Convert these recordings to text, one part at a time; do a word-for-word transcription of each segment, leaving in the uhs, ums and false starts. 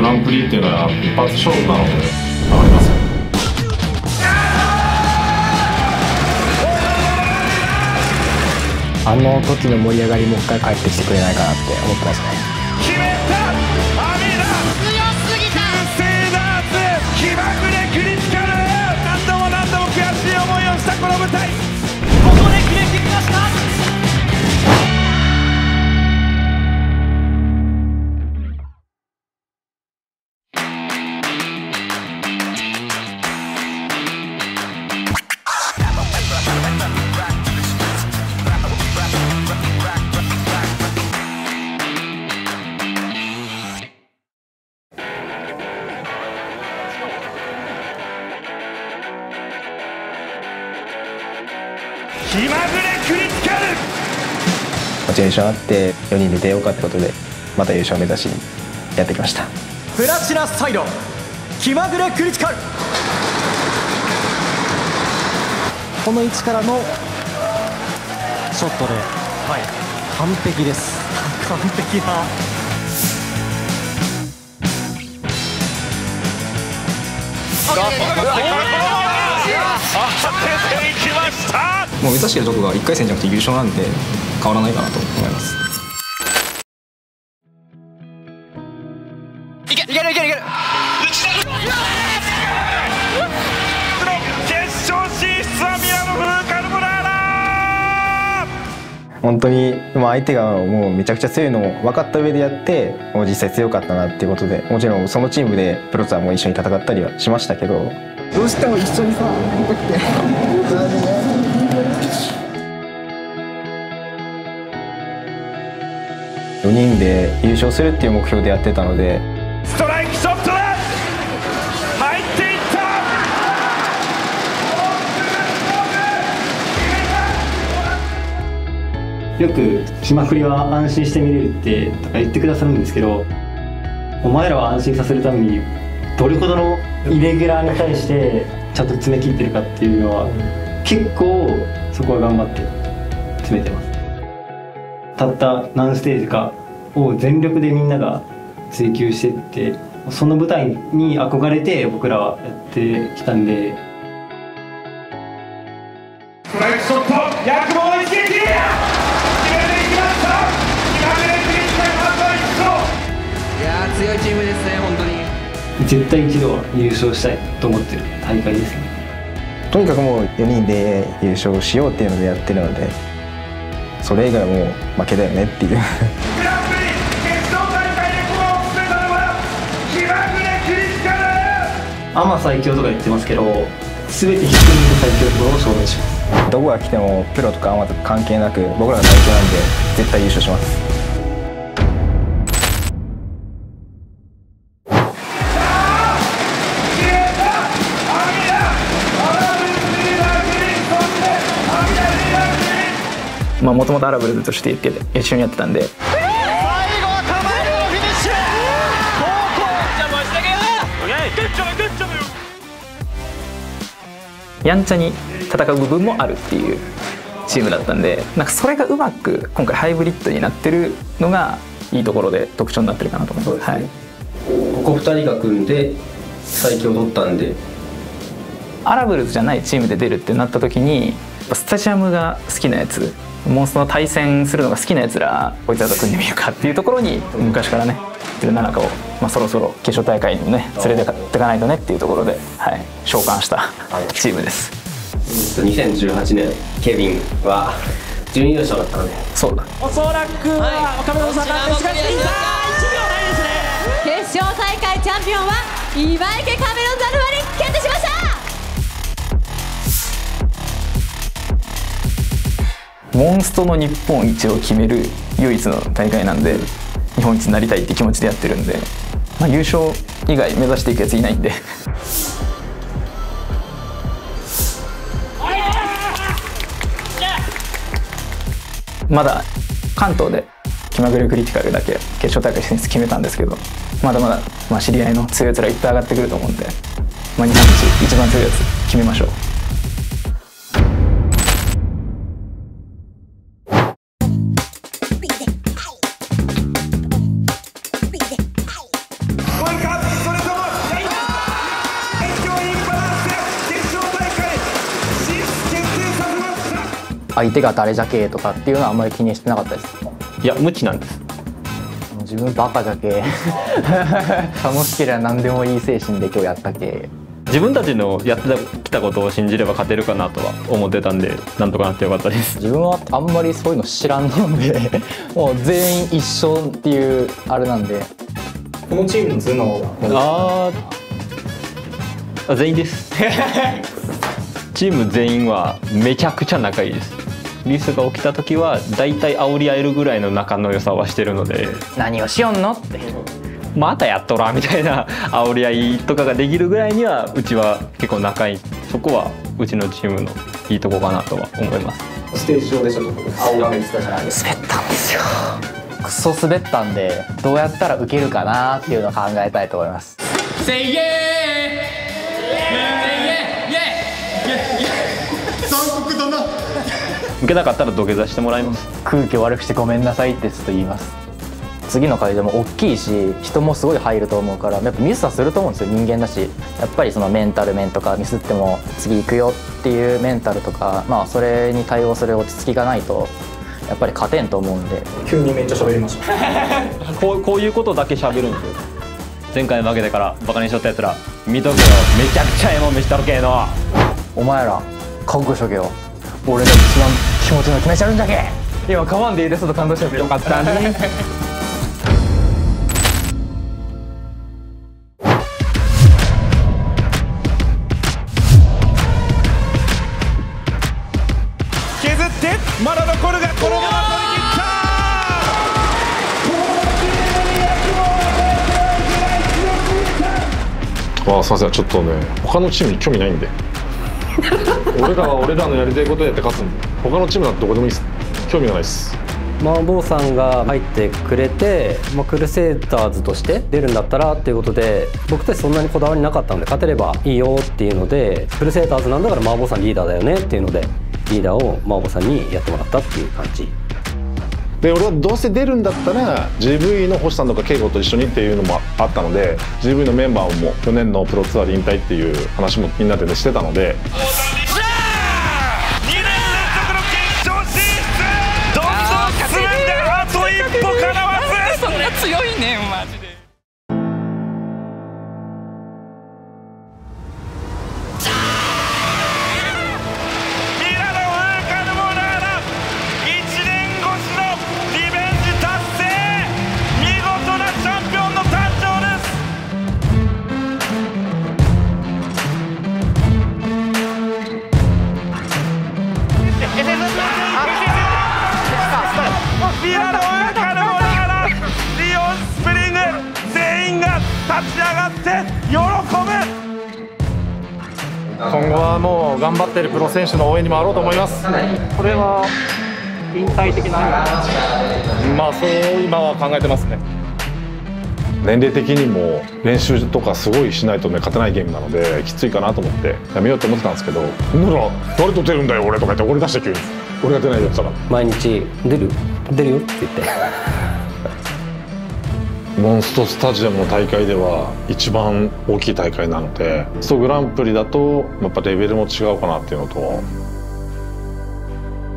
グランプリっていうのは一発勝負なので頑張ります。あの時の盛り上がりもう一回帰ってきてくれないかなって思ってますね。決めた、アミラ強すぎた、セーダーズ気まぐれクリティカル。何度も何度も悔しい思いをしたこの舞台、ここで決めてきました。気まぐれクリティカルモチベーションあってよにんで出ようかってことで、また優勝目指しやってきました。プラチナサイド気まぐれクリティカル、この位置からのショットで、はい、完璧です。完璧な出ていきました。もう目指しているところがいっかい戦じゃなくて優勝なんで変わらないかなと思います。いけいけるいけるいける。決勝進出はミラノ風カルボナーラ。本当に相手がもうめちゃくちゃ強いのを分かった上でやって、もう実際強かったなっていうことで、もちろんそのチームでプロツアーも一緒に戦ったりはしましたけど、どうしても一緒にさここ来て隣にね。よにんで優勝するっていう目標でやってたので、ストライクショットで入っていった。よく「島振りは安心して見れる」って言ってくださるんですけど、お前らは安心させるためにどれほどのイレギュラーに対してちゃんと詰め切ってるかっていうのは、結構そこは頑張って詰めてます。たった何ステージかを全力でみんなが追求してって、その舞台に憧れて僕らはやってきたんで。ストライクショット、躍動の一撃、決めていきました。いやー強いチームですね本当に。絶対一度は優勝したいと思ってる大会ですね。とにかくもうよにんで優勝しようっていうのでやってるので。それ以外も負けだよねっていう。グランプリ決勝大会でこの進めたのは気まぐれクリティカル。アマ最強とか言ってますけど、全てひゃくにんの最強を証明します。どこが来てもプロとかアマとか関係なく僕らが最強なんで絶対優勝します。もともとアラブルズとして一緒にやってたんで、最後はカマイルのフィニッシュ。やんちゃに戦う部分もあるっていうチームだったんで、なんかそれがうまく今回ハイブリッドになってるのがいいところで特徴になってるかなと思います。そうですね、はい、ここふたりが組んで最強を取ったんで、アラブルズじゃないチームで出るってなった時に、スタジアムが好きなやつ、モンストの対戦するのが好きなやつらこいつらと組んでみるかっていうところに、昔からねじゅうななこを、まあ、そろそろ決勝大会にもね連れていかないとねっていうところで、はい、召喚したチームです。にせんじゅうはちねんケビンは準優勝だったので、そうだおそらくは岡本さんがいちびょうないですね。決勝大会チャンピオンは岩池カメロンザルワに決定しました。モンストの日本一を決める唯一の大会なんで、日本一になりたいって気持ちでやってるんで、まあ、優勝以外目指していくやついないんで。まだ関東で気まぐれクリティカルだけ決勝大会進出決めたんですけど、まだまだ、まあ、知り合いの強いやつらいっぱい上がってくると思うんで、まあ、日本一一番強いやつ決めましょう。相手が誰じゃけとかっていうのはあんまり気にしてなかったです。いや、無知なんです。自分バカじゃけ楽しけりゃ何でもいい精神で今日やったけ、自分たちのやってきたことを信じれば勝てるかなとは思ってたんで、なんとかなってよかったです。自分はあんまりそういうの知らんのでもう全員一緒っていうあれなんで。このチームの頭脳はあ、全員ですチーム全員はめちゃくちゃ仲いいです。ミスが起きた時は大体煽り合えるぐらいの仲の良さはしてるので、何をしよんのってまたやっとらみたいな煽り合いとかができるぐらいにはうちは結構仲いい。そこはうちのチームのいいとこかなとは思います。ステージ上でちょっと煽られてたじゃないですか。滑ったんですよ。クソ滑ったんで、どうやったらウケるかなっていうのを考えたいと思います。せいえ受けなかったら土下座してもらいます。空気を悪くしてごめんなさいってちょっと言います。次の会でも大きいし人もすごい入ると思うから、やっぱミスはすると思うんですよ、人間だし。やっぱりそのメンタル面とか、ミスっても次行くよっていうメンタルとか、まあそれに対応する落ち着きがないとやっぱり勝てんと思うんで。急にめっちゃ喋りましたこう、こういうことだけ喋るんですよ。前回負けてからバカにしとったやつら見とけよ、めちゃくちゃええもん見したろけえの、お前ら覚悟しとけよ、俺が一番気持ちの気持ちあるんじゃけ。今カワンで入れそうと感動してる。よかったね削ってまだ残るがこのまま取り切った。わあ、すいません、ちょっとね他のチームに興味ないんで俺らは俺らのやりたいことやって勝つんで、他のチームなんてどこでもいいです。興味がないです。マーボーさんが入ってくれて、まあ、クルセイダーズとして出るんだったらっていうことで、僕たちそんなにこだわりなかったので、勝てればいいよっていうので、クルセイダーズなんだからマーボーさんリーダーだよねっていうので、リーダーをマーボーさんにやってもらったっていう感じで、俺はどうせ出るんだったら ジーブイ の星さんとか圭吾と一緒にっていうのもあったので、 ジーブイ のメンバーも去年のプロツアーで引退っていう話もみんなで、ね、してたので。今後はもう頑張ってるプロ選手の応援に回ろうと思います。これは引退的な、まあそう今は考えてますね。年齢的にも練習とかすごいしないとね勝てないゲームなのできついかなと思ってやめようと思ってたんですけど、なら誰と出るんだよ俺とか言って俺出して急に俺が出ないやつだから、毎日出る出るよって言ってモンストスタジアムの大会では一番大きい大会なので、ストグランプリだとやっぱレベルも違うかなっていうのと、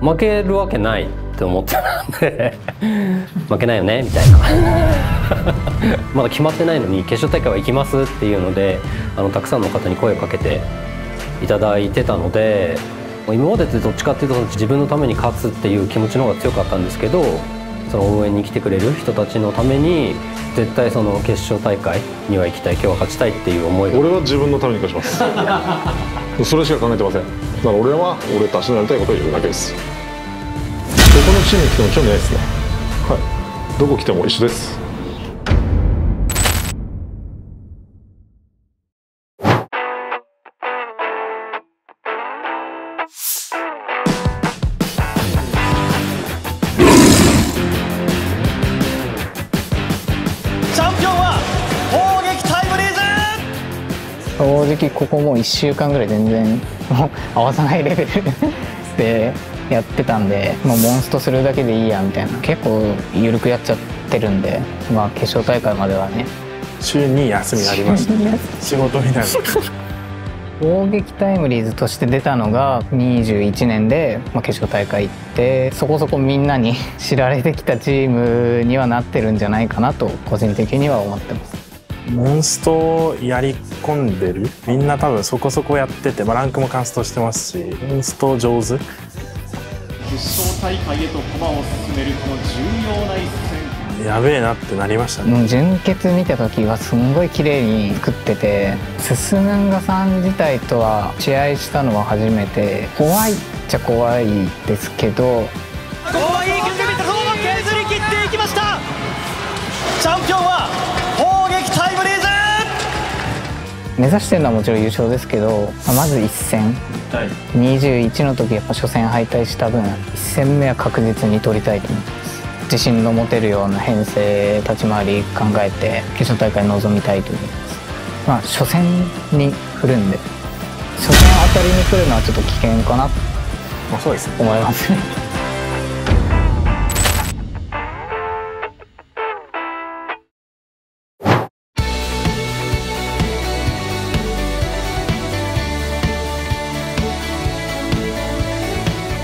負けるわけないって思ってたんで負けないよねみたいなまだ決まってないのに決勝大会は行きますっていうので、あのたくさんの方に声をかけていただいてたので、今までってどっちかっていうと自分のために勝つっていう気持ちの方が強かったんですけど、その応援に来てくれる人たちのために絶対その決勝大会には行きたい、今日は勝ちたいっていう思いが。俺は自分のために勝ちますそれしか考えてません。だから俺は俺たちのやりたいことを言うだけです。どこのチームに来ても興味ないですね。はい、どこ来ても一緒です。正直ここもういっしゅうかんぐらい全然合わさないレベルでやってたんで、もうモンストするだけでいいやみたいな、結構緩くやっちゃってるんで、まあ決勝大会まではね週に休みありましたね仕事みたいな攻撃タイムリーズとして出たのがにじゅういちねんで、まあ、決勝大会行ってそこそこみんなに知られてきたチームにはなってるんじゃないかなと個人的には思ってます。モンストをやり込んでるみんな多分そこそこやってて、まあ、ランクもカンストしてますしモンスト上手。決勝大会へと駒を進めるこの重要な一戦、やべえなってなりましたね。準決見た時はすんごい綺麗に食ってて、ススムンガさん自体とは試合したのは初めて、怖いっちゃ怖いですけど、ここはいい削り方を削り切っていきました。チャンピオンは砲撃タイムリーズ。目指してるのはもちろん優勝ですけど、まずいっせん、にじゅういちの時やっぱ初戦敗退した分いっせんめは確実に取りたいと思ってます。自信の持てるような編成、立ち回り考えて決勝大会に臨みたいと思います。まあ初戦に来るんで、初戦当たりに来るのはちょっと危険かなと思いますね。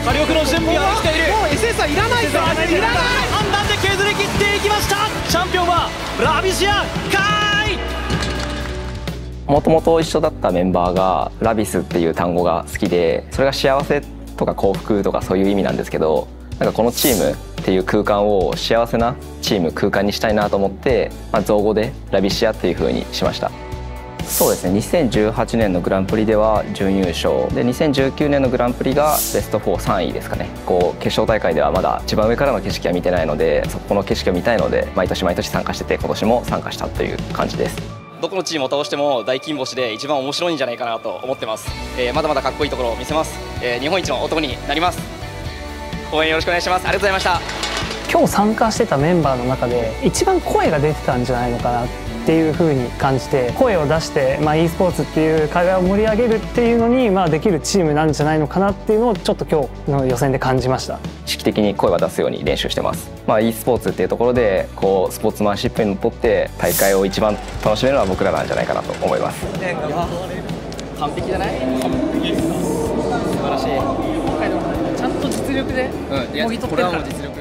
火力の準備はできている。もう エスエスアイ いらないぞ。いらない判断で削り切っていきました。チャンピオンはラビシアン海。もともと一緒だったメンバーがラビスっていう単語が好きで、それが幸せとか幸福とかそういう意味なんですけど、なんかこのチームっていう空間を幸せなチーム空間にしたいなと思って、まあ、造語でラビシアっていう風にしました。そうですね、にせんじゅうはちねんのグランプリでは準優勝で、にせんじゅうきゅうねんのグランプリがベストよん、さんいですかね。こう決勝大会ではまだ一番上からの景色は見てないので、そこの景色を見たいので毎年毎年参加してて、今年も参加したという感じです。どこのチームを倒しても大金星で一番面白いんじゃないかなと思ってます、えー、まだまだかっこいいところを見せます、えー、日本一の男になります。応援よろしくお願いします。ありがとうございました。今日参加してたメンバーの中で一番声が出てたんじゃないのかなっていう風に感じて、声を出して、まあ、e スポーツっていう会話を盛り上げるっていうのに、まあ、できるチームなんじゃないのかなっていうのをちょっと今日の予選で感じました。意識的に声は出すように練習してます、まあ、e スポーツっていうところでこうスポーツマンシップにのっとって大会を一番楽しめるのは僕らなんじゃないかなと思います。いや完璧じゃない？素晴らしい。ちゃんと実力でもぎ取ってるから、うん、これはもう実力。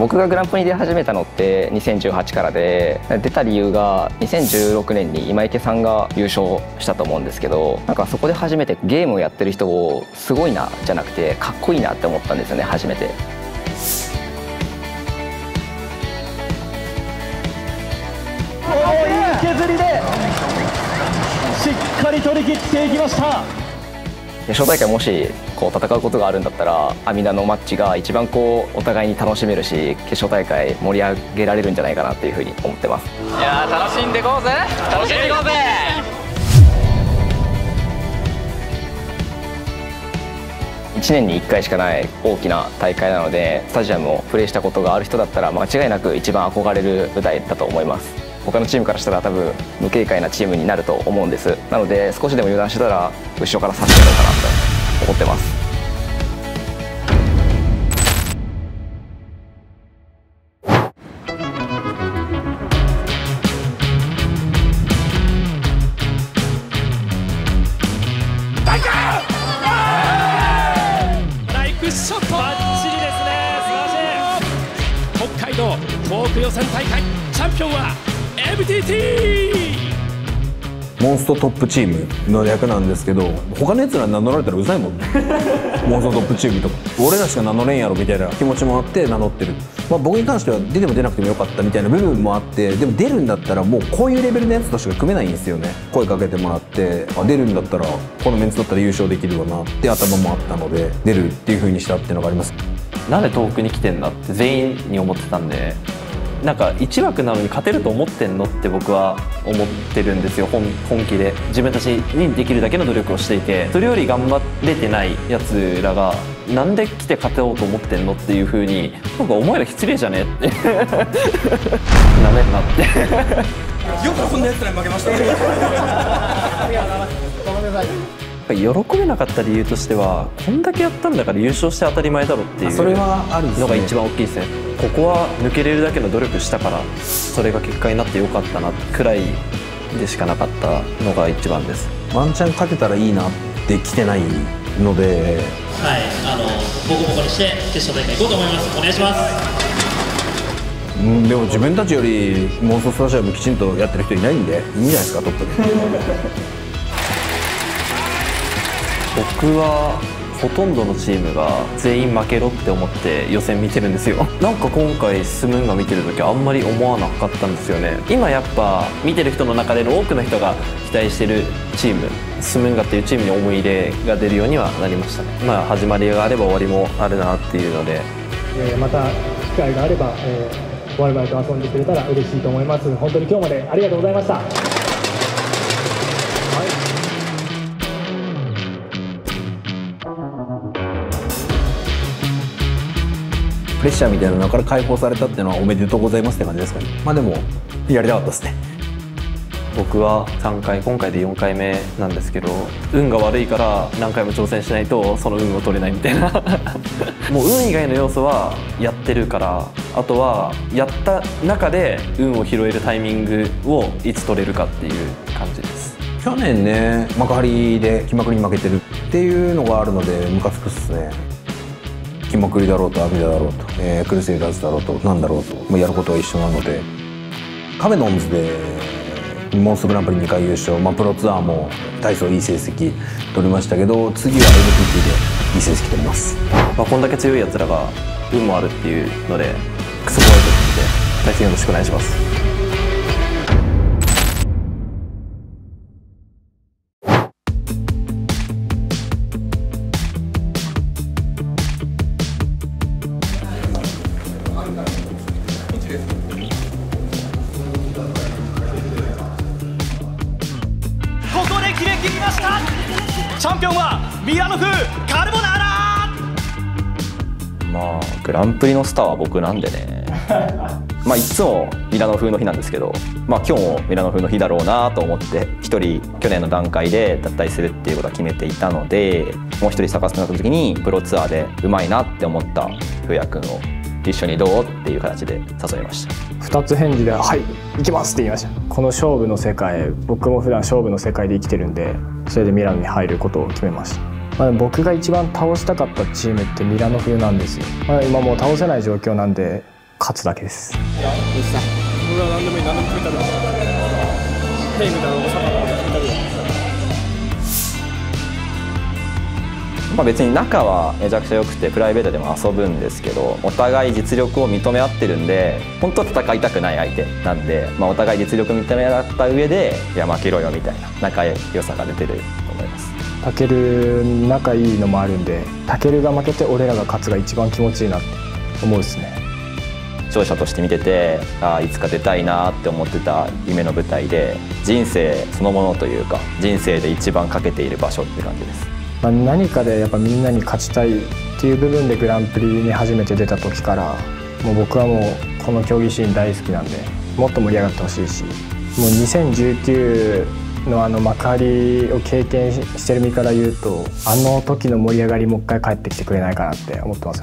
僕がグランプリに出始めたのってにせんじゅうはちからで、出た理由がにせんじゅうろくねんに今池さんが優勝したと思うんですけど、なんかそこで初めてゲームをやってる人をすごいなじゃなくてかっこいいなって思ったんですよね、初めて。おお、いい削りでしっかり取り切っていきました。決勝大会もしこう戦うことがあるんだったら、アミナのマッチが一番こうお互いに楽しめるし、決勝大会盛り上げられるんじゃないかなっていうふうに思ってます。いやー、楽しんでこうぜ。楽しんでこうぜ。いちねんにいっかいしかない大きな大会なので、スタジアムをプレーしたことがある人だったら間違いなく一番憧れる舞台だと思います。他のチームからしたら多分無警戒なチームになると思うんです。なので少しでも油断してたら後ろから刺してやろうかなと思ってます。ナイスショット、バッチリですね。素晴らしい。北海道東北予選大会チャンピオンはエムティーティー モンストトップチームの略なんですけど、他のやつら名乗られたらうざいもんねモンストトップチームとか俺らしか名乗れんやろみたいな気持ちもあって名乗ってる、まあ、僕に関しては出ても出なくてもよかったみたいな部分もあって、でも出るんだったらもうこういうレベルのやつとしか組めないんですよね。声かけてもらって、あ、出るんだったらこのメンツだったら優勝できるわなって頭もあったので、出るっていう風にしたっていうのがあります。なんで東北に来てんだって全員に思ってたんで、なんかいち枠なのに勝てると思ってんのって僕は思ってるんですよ。 本, 本気で自分たちにできるだけの努力をしていて、それより頑張れてないやつらがなんで来て勝てようと思ってんのっていうふうに、なんかお前ら失礼じゃねってなめんなってよくこんなやつらに負けましたね喜べなかった理由としては、こんだけやったんだから優勝して当たり前だろっていうのが一番大きいですね。ここは抜けれるだけの努力したからそれが結果になってよかったなくらいでしかなかったのが一番です。ワンチャン勝てたらいいなって来てないので、はい、あのボコボコにして決勝大会行こうと思います。お願いします。うん、でも自分たちより妄想スタジアムきちんとやってる人いないんでいいんじゃないですか、トップで。僕はほとんどのチームが全員負けろって思って予選見てるんですよ。なんか今回スムンガ見てる時あんまり思わなかったんですよね。今やっぱ見てる人の中での多くの人が期待してるチーム、スムンガっていうチームに思い入れが出るようにはなりましたね。まあ始まりがあれば終わりもあるなっていうので、えー、また機会があれば、えー、我々と遊んでくれたら嬉しいと思います。本当に今日までありがとうございました。プレッシャーみたいなのから解放されたっていうのはおめでとうございますって感じですかね。まあでもやりたかったですね。僕はさんかい、今回でよんかいめなんですけど、運が悪いから何回も挑戦しないとその運を取れないみたいな。もう運以外の要素はやってるから、あとはやった中で運を拾えるタイミングをいつ取れるかっていう感じです。去年ね、幕張で木まくりに負けてるっていうのがあるのでムカつくっすね。キマクリだろうとアミダだろうと、えー、クルセイダーズだろうとなんだろうと、もうやることは一緒なので、カメノンズでモンスグランプリにかい優勝、まあ、プロツアーも大層いい成績取りましたけど、次は エムティーティー でいい成績取ります。まあ、こんだけ強いやつらが運もあるっていうのでクソ怖いと思って、対戦よろしくお願いします。チャンピオンはミラノ風カルボナーラ。まあグランプリのスターは僕なんでね。まあいつもミラノ風の日なんですけど、まあ今日もミラノ風の日だろうなと思って、ひとり去年の段階で脱退するっていうことは決めていたので、もうひとり探すとなった時にプロツアーでうまいなって思った風也君を一緒にどうっていう形で誘いました。ふたつ返事で「はい行きます」って言いました。この勝負の世界、僕も普段勝負の世界で生きてるんで、それでミラノに入ることを決めました。まあ、僕が一番倒したかったチームってミラノ風なんですよ。まあ、今もう倒せない状況なんで勝つだけです。いや、いいさ、俺は何でもいい、何でも食いたい、ヘイみたいなお魚を食いたい。まあ別に仲はめちゃくちゃ良くてプライベートでも遊ぶんですけど、お互い実力を認め合ってるんで、本当は戦いたくない相手なんで、まあ、お互い実力認め合った上でいや負けろよみたいな仲良さが出てると思います。タケル仲いいのもあるんで、タケルが負けて俺らが勝つが一番気持ちいいなって思うですね。視聴者として見てて、ああいつか出たいなって思ってた夢の舞台で、人生そのものというか人生で一番かけている場所って感じです。まあ何かでやっぱみんなに勝ちたいっていう部分でグランプリに初めて出た時から、もう僕はもうこの競技シーン大好きなんで、もっと盛り上がってほしいし、もうにせんじゅうきゅうのあの幕張を経験してる身から言うと、あの時の盛り上がりもう一回帰ってきてくれないかなって思ってます。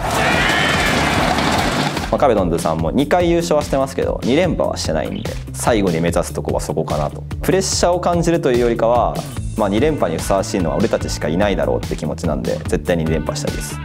カメノンズさんもにかい優勝はしてますけどに連覇はしてないんで、最後に目指すとこはそこかなと。プレッシャーを感じるというよりかは、まあ、に連覇にふさわしいのは俺たちしかいないだろうって気持ちなんで、絶対に連覇したいです。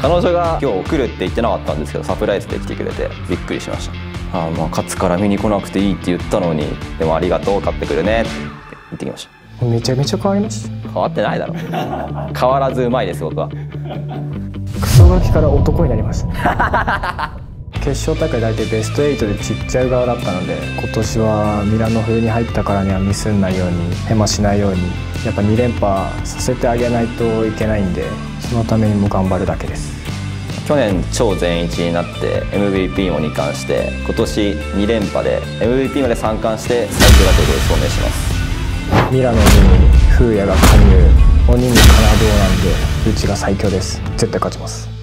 彼女が今日来るって言ってなかったんですけど、サプライズで来てくれてびっくりしました。ああ、まあ勝つから見に来なくていいって言ったのに、でもありがとう、買ってくるねって言ってきました。めちゃめちゃ変わりました。変わってないだろう。変わらずうまいです、僕は。クソガキから男になりました。決勝大会大体ベストはちでちっちゃい側だったので、今年はミラノ風に入ったからにはミスんないように、ヘマしないように、やっぱに連覇させてあげないといけないんで、そのためにも頑張るだけです。去年超全一になって エムブイピー もにかんして、今年に連覇で エムブイピー までさんかんして最強だということを証明します。ミラノに風也が加入、鬼に金棒なんで、うちが最強です。絶対勝ちます。